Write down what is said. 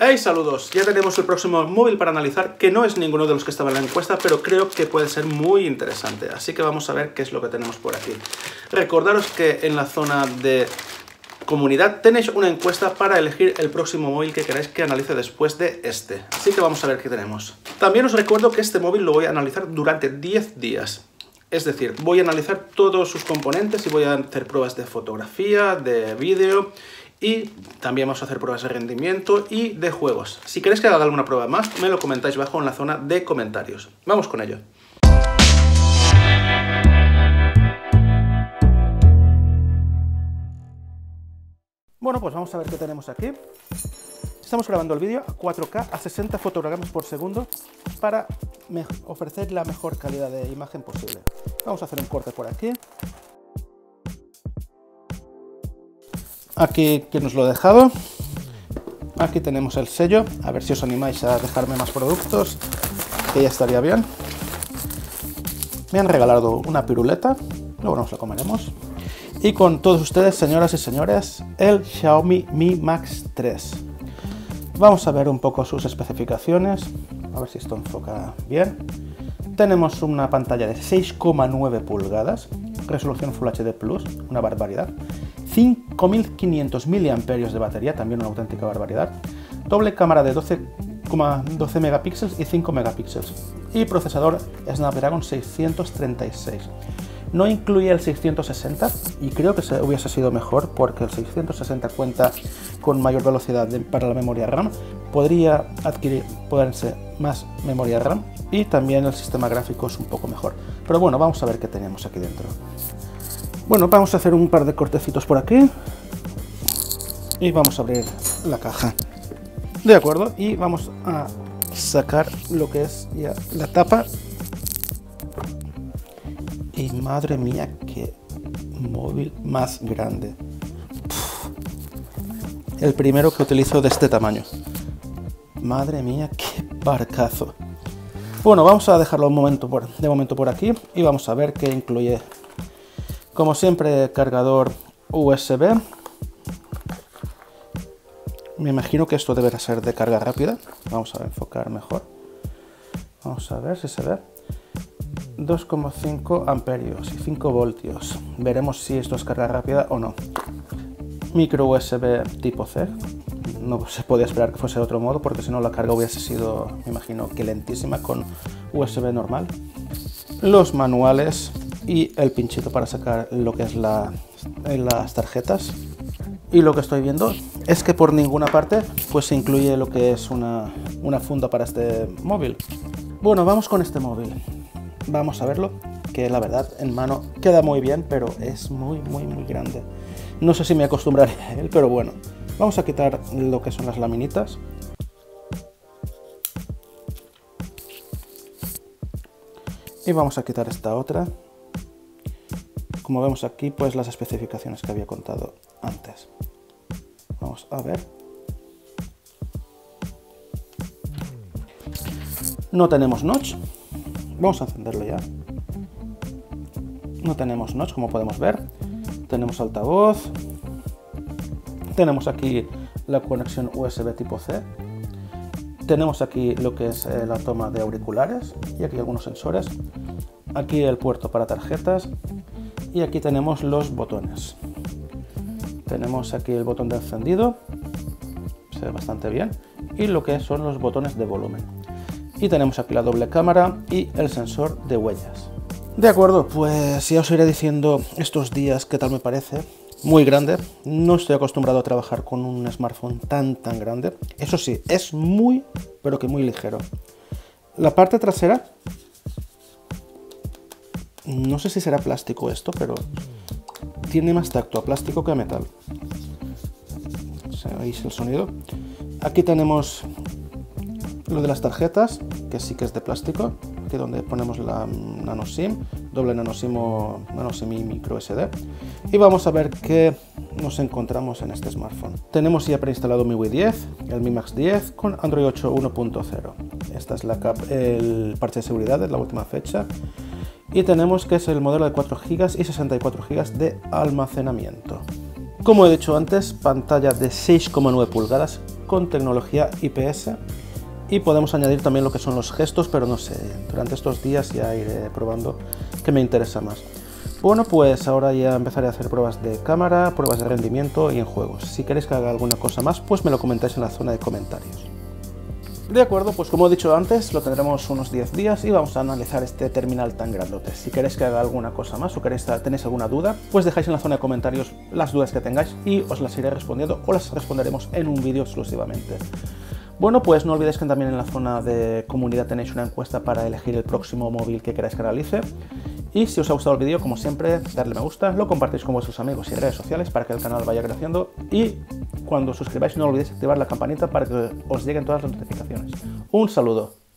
¡Hey, saludos! Ya tenemos el próximo móvil para analizar, que no es ninguno de los que estaba en la encuesta, pero creo que puede ser muy interesante. Así que vamos a ver qué es lo que tenemos por aquí. Recordaros que en la zona de comunidad tenéis una encuesta para elegir el próximo móvil que queráis que analice después de este. Así que vamos a ver qué tenemos. También os recuerdo que este móvil lo voy a analizar durante 10 días. Es decir, voy a analizar todos sus componentes y voy a hacer pruebas de fotografía, de vídeo, y también vamos a hacer pruebas de rendimiento y de juegos. Si queréis que haga alguna prueba más, me lo comentáis abajo en la zona de comentarios. Vamos con ello. Bueno, pues vamos a ver qué tenemos aquí. Estamos grabando el vídeo a 4K a 60 fotogramas por segundo para ofrecer la mejor calidad de imagen posible. Vamos a hacer un corte por aquí. Aquí que nos lo he dejado. Aquí tenemos el sello. A ver si os animáis a dejarme más productos, que ya estaría bien. Me han regalado una piruleta, luego nos la comeremos. Y con todos ustedes, señoras y señores, el Xiaomi Mi Max 3. Vamos a ver un poco sus especificaciones, a ver si esto enfoca bien. Tenemos una pantalla de 6,9 pulgadas, resolución Full HD+, una barbaridad. 5.500 mAh de batería, también una auténtica barbaridad. Doble cámara de 12,12 megapíxeles y 5 megapíxeles. Y procesador Snapdragon 636. No incluía el 660 y creo que hubiese sido mejor porque el 660 cuenta con mayor velocidad para la memoria RAM. Podría adquirir más memoria RAM y también el sistema gráfico es un poco mejor. Pero bueno, vamos a ver qué tenemos aquí dentro. Bueno, vamos a hacer un par de cortecitos por aquí y vamos a abrir la caja. De acuerdo, y vamos a sacar lo que es ya la tapa. Y madre mía, qué móvil más grande. Pff, el primero que utilizo de este tamaño. Madre mía, qué barcazo. Bueno, vamos a dejarlo de momento por aquí y vamos a ver qué incluye. Como siempre, cargador USB. Me imagino que esto deberá ser de carga rápida. Vamos a enfocar mejor. Vamos a ver si se ve. 2,5 amperios y 5 voltios. Veremos si esto es carga rápida o no. Micro USB tipo C. No se podía esperar que fuese de otro modo porque si no la carga hubiese sido, me imagino, que lentísima con USB normal. Los manuales y el pinchito para sacar lo que es las tarjetas. Y lo que estoy viendo es que por ninguna parte pues se incluye lo que es una funda para este móvil. Bueno, vamos con este móvil. Vamos a verlo, que la verdad en mano queda muy bien, pero es muy grande. No sé si me acostumbraré a él, pero bueno. Vamos a quitar lo que son las laminitas. Y vamos a quitar esta otra. Como vemos aquí, pues las especificaciones que había contado antes. Vamos a ver. No tenemos notch. Vamos a encenderlo ya. No tenemos notch, como podemos ver. Tenemos altavoz. Tenemos aquí la conexión USB tipo C. Tenemos aquí lo que es la toma de auriculares. Y aquí algunos sensores. Aquí el puerto para tarjetas. Y aquí tenemos los botones. Tenemos aquí el botón de encendido. Se ve bastante bien. Y lo que son los botones de volumen. Y tenemos aquí la doble cámara y el sensor de huellas. De acuerdo, pues ya os iré diciendo estos días qué tal me parece. Muy grande. No estoy acostumbrado a trabajar con un smartphone tan grande. Eso sí, es muy, pero que muy ligero. La parte trasera, no sé si será plástico esto, pero tiene más tacto a plástico que a metal. ¿Veis el sonido? Aquí tenemos lo de las tarjetas, que sí que es de plástico, aquí donde ponemos la nano SIM, doble nano SIM y micro SD. Y vamos a ver qué nos encontramos en este smartphone. Tenemos ya preinstalado MIUI 10, el Mi Max 10 con Android 8.1.0. Esta es el parche de seguridad de la última fecha. Y tenemos que es el modelo de 4 GB y 64 GB de almacenamiento. Como he dicho antes, pantalla de 6,9 pulgadas con tecnología IPS, y podemos añadir también lo que son los gestos, pero no sé, durante estos días ya iré probando que me interesa más. Bueno, pues ahora ya empezaré a hacer pruebas de cámara, pruebas de rendimiento y en juegos. Si queréis que haga alguna cosa más, pues me lo comentáis en la zona de comentarios. De acuerdo, pues como he dicho antes, lo tendremos unos 10 días y vamos a analizar este terminal tan grandote. Si queréis que haga alguna cosa más o tenéis alguna duda, pues dejáis en la zona de comentarios las dudas que tengáis y os las iré respondiendo o las responderemos en un vídeo exclusivamente. Bueno, pues no olvidéis que también en la zona de comunidad tenéis una encuesta para elegir el próximo móvil que queráis que realice. Y si os ha gustado el vídeo, como siempre, darle me gusta, lo compartís con vuestros amigos y redes sociales para que el canal vaya creciendo, y cuando os suscribáis no olvidéis activar la campanita para que os lleguen todas las notificaciones. Un saludo.